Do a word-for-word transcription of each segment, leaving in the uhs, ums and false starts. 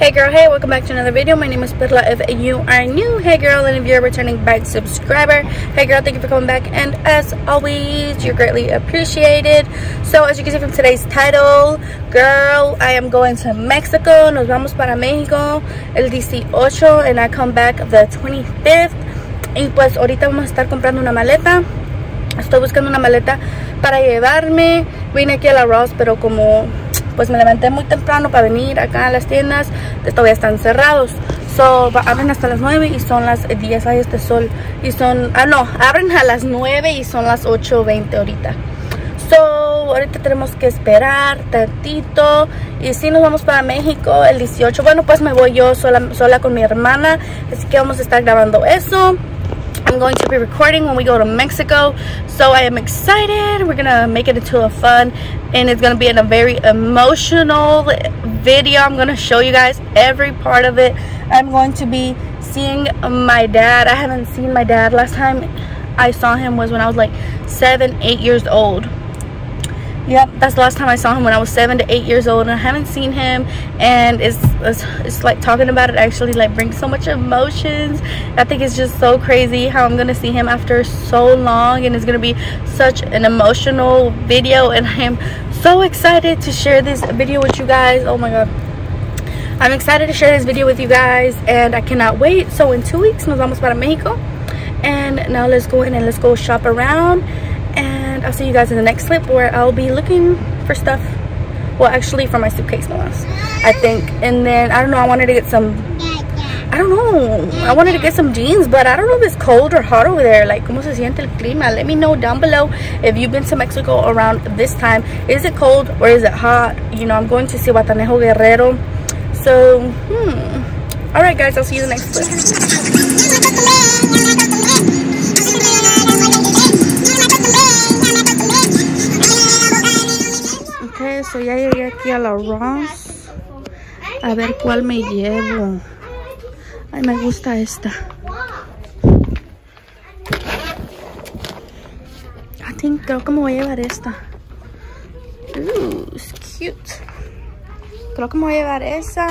Hey girl, hey, welcome back to another video. My name is Perla. If you are new, hey girl, and if you're a returning back subscriber, hey girl, thank you for coming back, and as always, you're greatly appreciated. So as you can see from today's title, girl, I am going to Mexico. Nos vamos para México el dieciocho, and I come back the twenty-fifth. Y pues ahorita vamos a estar comprando una maleta. Estoy buscando una maleta para llevarme. Vine aquí a la Ross, pero como pues me levanté muy temprano para venir acá a las tiendas, todavía están cerrados. So, abren hasta las nueve y son las diez. Hay este sol. Y son, ah no, abren a las nueve y son las ocho veinte ahorita. So, ahorita tenemos que esperar tantito. Y si nos vamos para México el dieciocho. Bueno, pues me voy yo sola, sola con mi hermana. Así que vamos a estar grabando eso. I'm going to be recording when we go to Mexico, so I am excited. We're gonna make it into a fun, and it's gonna be in a very emotional video. I'm gonna show you guys every part of it. I'm going to be seeing my dad. I haven't seen my dad. Last time I saw him was when I was like seven, eight years old. Yep, that's the last time I saw him, when I was seven to eight years old, and I haven't seen him. And it's, it's it's like talking about it actually like brings so much emotions. I think it's just so crazy how I'm gonna see him after so long, and it's gonna be such an emotional video, and I am so excited to share this video with you guys. Oh my god, I'm excited to share this video with you guys, and I cannot wait. So in two weeks nos vamos para Mexico, and now let's go in and let's go shop around, and I'll see you guys in the next clip where I'll be looking for stuff. Well, actually for my suitcase, no less, I think. And then I don't know, I wanted to get some, I don't know, I wanted to get some jeans, but I don't know if it's cold or hot over there. Like, como se siente el clima? Let me know down below if you've been to Mexico around this time. Is it cold or is it hot? You know, I'm going to Zihuatanejo, Guerrero. So, hmm. All right guys, I'll see you in the next clip. So ya llegué aquí a la Ross, a ver cuál me llevo. Ay, me gusta esta. I think, creo que me voy a llevar esta. Ooh, it's cute. Creo que me voy a llevar esa.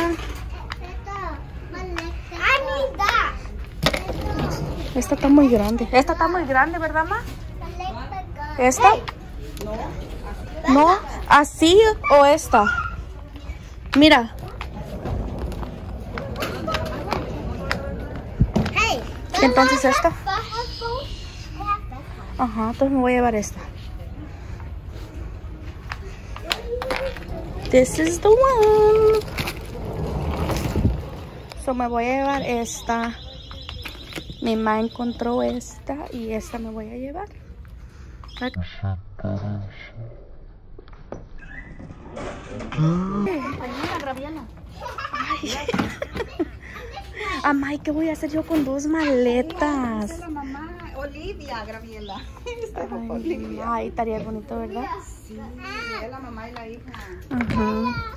Esta está muy grande. Esta está muy grande, ¿verdad, ma? ¿Esta? No, así o esta. Mira. Entonces esta. Ajá, entonces me voy a llevar esta. This is the one. So me voy a llevar esta. Mi mamá encontró esta y esta me voy a llevar. Ajá. Amay, ¿qué voy a hacer yo con dos maletas? Olivia, Graviela. Ay, estaría bonito, ¿verdad? Sí, la mamá y la hija. Ajá.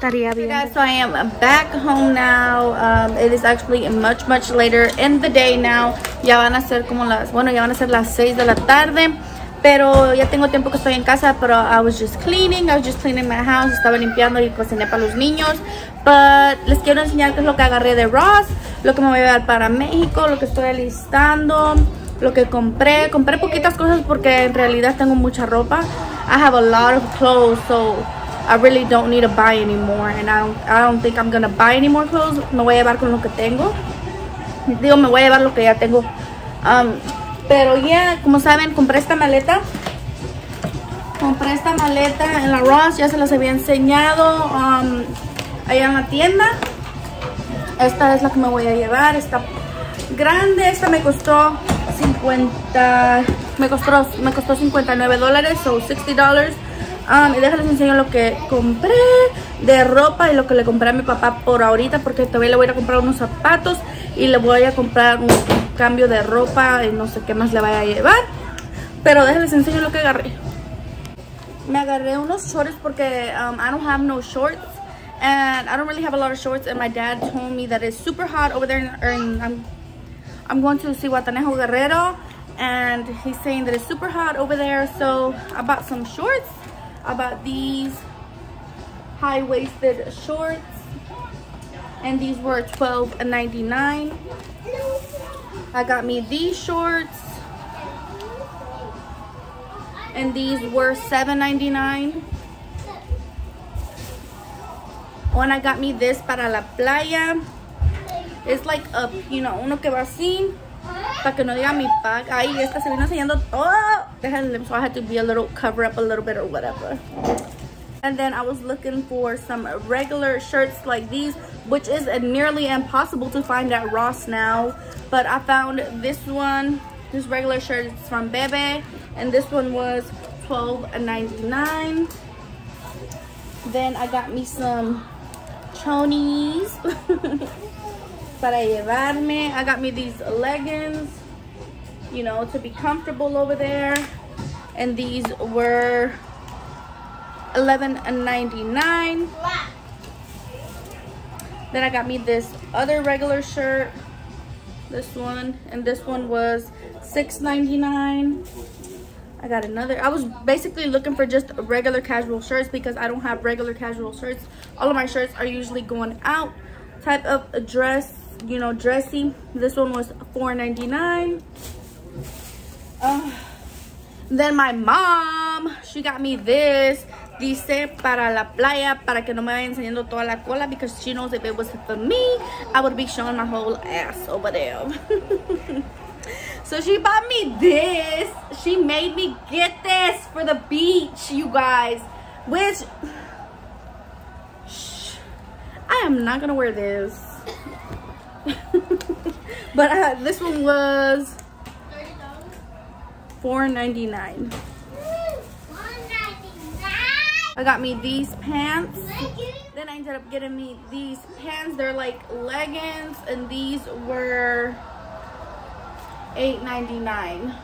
Hey guys, so I am back home now. Um, it is actually much, much later in the day now. Ya van a ser como las, bueno, ya van a ser las seis de la tarde. Pero ya tengo tiempo que estoy en casa, pero I was just cleaning, I was just cleaning my house. Estaba limpiando y cociné para los niños. But les quiero enseñar qué es lo que agarré de Ross, lo que me voy a llevar para México, lo que estoy alistando, lo que compré. Compré poquitas cosas porque en realidad tengo mucha ropa. I have a lot of clothes, so I really don't need to buy anymore. And I don't, I don't think I'm gonna buy any more clothes. Me voy a llevar con lo que tengo. Digo, me voy a llevar lo que ya tengo. Um... Pero ya, yeah, como saben, compré esta maleta. Compré esta maleta en la Ross. Ya se las había enseñado um, allá en la tienda. Esta es la que me voy a llevar. Está grande. Esta me costó cincuenta. Me costó, me costó cincuenta y nueve dólares. So sixty dollars. Um, y déjenles enseño lo que compré de ropa y lo que le compré a mi papá por ahorita, porque todavía le voy a comprar unos zapatos y le voy a comprar un cambio de ropa y no sé qué más le vaya a llevar. Pero déjenles enseño lo que agarré. Me agarré unos shorts porque um, I don't have no shorts, and I don't really have a lot of shorts, and my dad told me that it's super hot over there, and I'm, I'm going to Zihuatanejo, Guerrero, and he's saying that it's super hot over there. So I bought some shorts. I bought these high-waisted shorts, and these were twelve ninety-nine. I got me these shorts, and these were seven ninety-nine. Oh, and I got me this para la playa. It's like a, you know, uno que va así, para que no diga mi pack. Ay, esta se vino enseñando todo. They had them, so I had to be a little, cover up a little bit or whatever. And then I was looking for some regular shirts like these, which is nearly impossible to find at Ross now. But I found this one, this regular shirt is from Bebe, and this one was twelve ninety-nine. Then I got me some chonies para llevarme. I got me these leggings, you know, to be comfortable over there. And these were eleven ninety-nine. Then I got me this other regular shirt, this one, and this one was six ninety-nine. I got another. I was basically looking for just regular casual shirts because I don't have regular casual shirts. All of my shirts are usually going out type of dress, you know, dressy. This one was four ninety-nine. Uh, then my mom, she got me this. Dice para la playa, para que no me vaya enseñando toda la cola, because she knows if it was for me, I would be showing my whole ass over there. So she bought me this. She made me get this for the beach, you guys. Which, shh, I am not gonna wear this. But uh, this one was four ninety-nine. I got me these pants. Then I ended up getting me these pants. They're like leggings, and these were eight ninety-nine.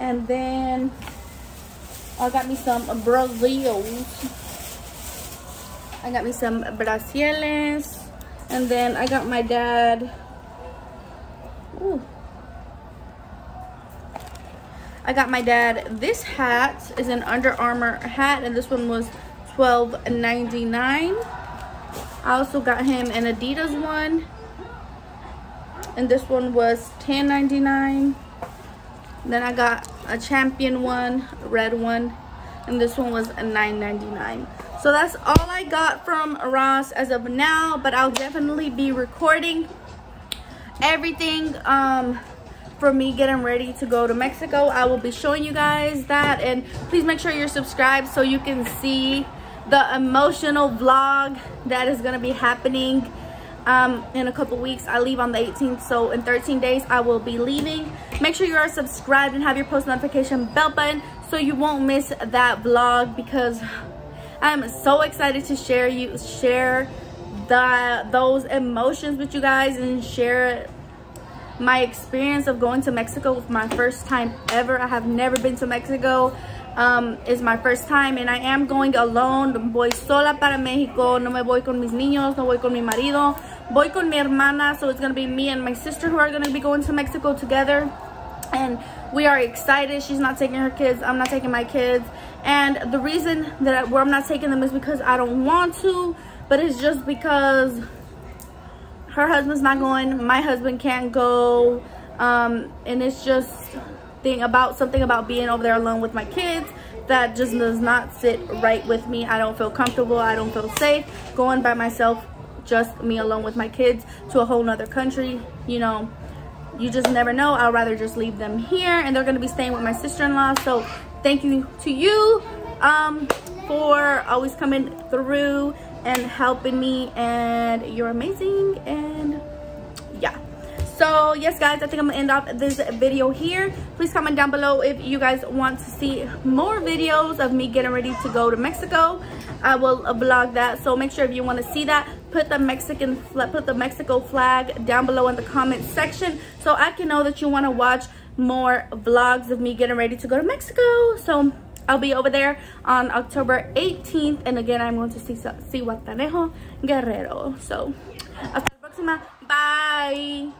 And then I got me some brasiles. I got me some brasiles. And then I got my dad. Ooh. I got my dad, this hat is an Under Armour hat, and this one was twelve ninety-nine. I also got him an Adidas one, and this one was ten ninety-nine. Then I got a Champion one, red one, and this one was nine ninety-nine. So that's all I got from Ross as of now, but I'll definitely be recording everything um for me getting ready to go to Mexico. I will be showing you guys that, and please make sure you're subscribed so you can see the emotional vlog that is going to be happening um in a couple weeks. I leave on the eighteenth, so in thirteen days I will be leaving. Make sure you are subscribed and have your post notification bell button so you won't miss that vlog, because I'm so excited to share you share the those emotions with you guys and share my experience of going to Mexico with my first time ever. I have never been to Mexico. Um, it's my first time, and I am going alone. Voy sola para Mexico. No me voy con mis niños. No voy con mi marido. Voy con mi hermana. So it's going to be me and my sister who are going to be going to Mexico together. And we are excited. She's not taking her kids. I'm not taking my kids. And the reason that I, where I'm not taking them is because I don't want to. But it's just because her husband's not going, my husband can't go, um, and it's just thing about something about being over there alone with my kids that just does not sit right with me. I don't feel comfortable. I don't feel safe going by myself, just me alone with my kids to a whole nother country. You know, you just never know. I'd rather just leave them here, and they're going to be staying with my sister-in-law. So thank you to you um, for always coming through and helping me, and you're amazing. And yeah, so yes guys, I think I'm gonna end off this video here. Please comment down below if you guys want to see more videos of me getting ready to go to Mexico. I will vlog that, so make sure if you want to see that, put the Mexican put the Mexico flag down below in the comment section so I can know that you want to watch more vlogs of me getting ready to go to Mexico. So I'll be over there on October eighteenth. And again, I'm going to see Zihuatanejo, Guerrero. So, hasta la próxima. Bye.